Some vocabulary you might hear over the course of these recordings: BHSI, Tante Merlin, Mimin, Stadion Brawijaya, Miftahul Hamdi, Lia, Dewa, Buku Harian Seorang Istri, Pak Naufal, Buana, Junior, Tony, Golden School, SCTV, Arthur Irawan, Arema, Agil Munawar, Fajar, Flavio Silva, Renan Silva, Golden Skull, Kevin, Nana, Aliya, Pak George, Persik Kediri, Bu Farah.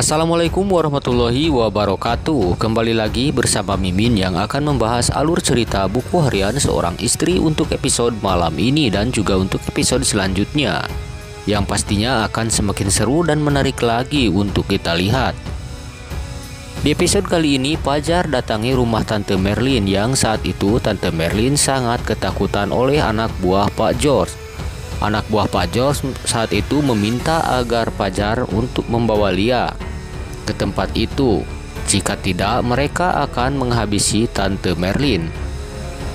Assalamualaikum warahmatullahi wabarakatuh. Kembali lagi bersama Mimin yang akan membahas alur cerita buku harian seorang istri untuk episode malam ini dan juga untuk episode selanjutnya, yang pastinya akan semakin seru dan menarik lagi untuk kita lihat. Di episode kali ini, Fajar datangi rumah Tante Merlin yang saat itu Tante Merlin sangat ketakutan oleh anak buah Pak George. Anak buah Pak George saat itu meminta agar Fajar untuk membawa Lia ke tempat itu. Jika tidak, mereka akan menghabisi Tante Merlin.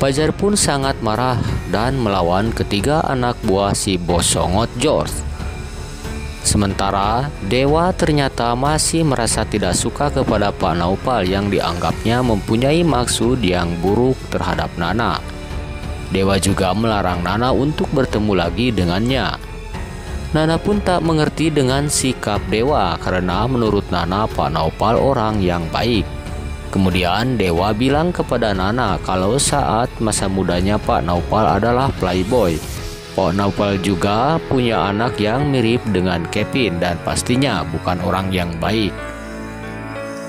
Fajar pun sangat marah dan melawan ketiga anak buah si bos songot George. Sementara Dewa ternyata masih merasa tidak suka kepada Pak Naufal yang dianggapnya mempunyai maksud yang buruk terhadap Nana. Dewa juga melarang Nana untuk bertemu lagi dengannya. Nana pun tak mengerti dengan sikap Dewa karena menurut Nana Pak Naufal orang yang baik. Kemudian Dewa bilang kepada Nana kalau saat masa mudanya Pak Naufal adalah playboy. Pak Naufal juga punya anak yang mirip dengan Kevin dan pastinya bukan orang yang baik.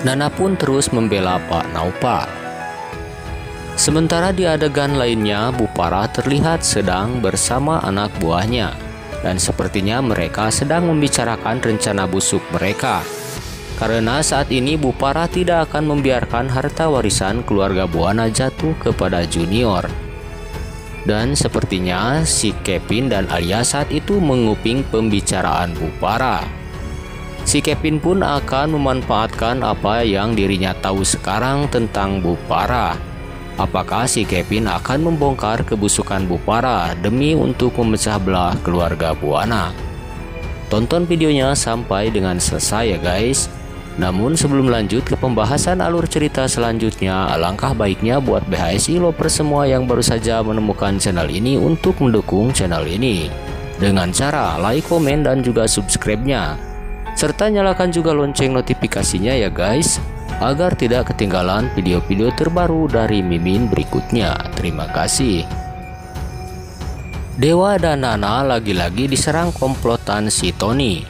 Nana pun terus membela Pak Naufal. Sementara di adegan lainnya, Bu Farah terlihat sedang bersama anak buahnya dan sepertinya mereka sedang membicarakan rencana busuk mereka. Karena saat ini Bu Farah tidak akan membiarkan harta warisan keluarga Buana jatuh kepada Junior. Dan sepertinya si Kevin dan Aliya saat itu menguping pembicaraan Bu Farah. Si Kevin pun akan memanfaatkan apa yang dirinya tahu sekarang tentang Bu Farah. Apakah si Kevin akan membongkar kebusukan Bu Farah demi untuk memecah belah keluarga Buana? Tonton videonya sampai dengan selesai ya guys. Namun sebelum lanjut ke pembahasan alur cerita selanjutnya, alangkah baiknya buat BHSI lovers semua yang baru saja menemukan channel ini untuk mendukung channel ini dengan cara like, komen, dan juga subscribe-nya. Serta nyalakan juga lonceng notifikasinya ya guys, agar tidak ketinggalan video-video terbaru dari Mimin berikutnya. Terima kasih. Dewa dan Nana lagi-lagi diserang komplotan si Tony.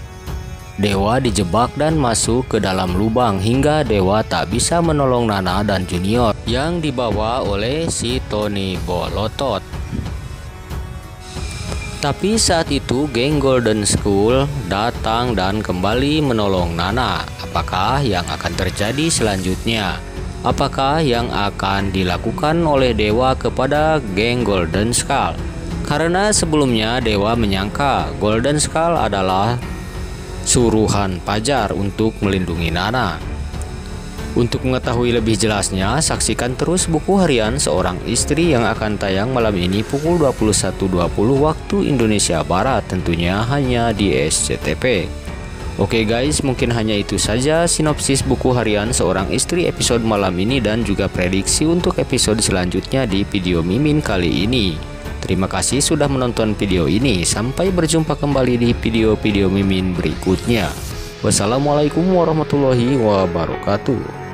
Dewa dijebak dan masuk ke dalam lubang hingga Dewa tak bisa menolong Nana dan Junior yang dibawa oleh si Tony Bolotot. Tapi saat itu geng Golden School datang dan kembali menolong Nana. Apakah yang akan terjadi selanjutnya? Apakah yang akan dilakukan oleh Dewa kepada geng Golden Skull? Karena sebelumnya Dewa menyangka Golden Skull adalah suruhan Fajar untuk melindungi Nana. Untuk mengetahui lebih jelasnya, saksikan terus buku harian seorang istri yang akan tayang malam ini pukul 21.20 waktu Indonesia Barat, tentunya hanya di SCTV. Oke guys, mungkin hanya itu saja sinopsis buku harian seorang istri episode malam ini dan juga prediksi untuk episode selanjutnya di video Mimin kali ini. Terima kasih sudah menonton video ini, sampai berjumpa kembali di video-video Mimin berikutnya. Wassalamualaikum warahmatullahi wabarakatuh.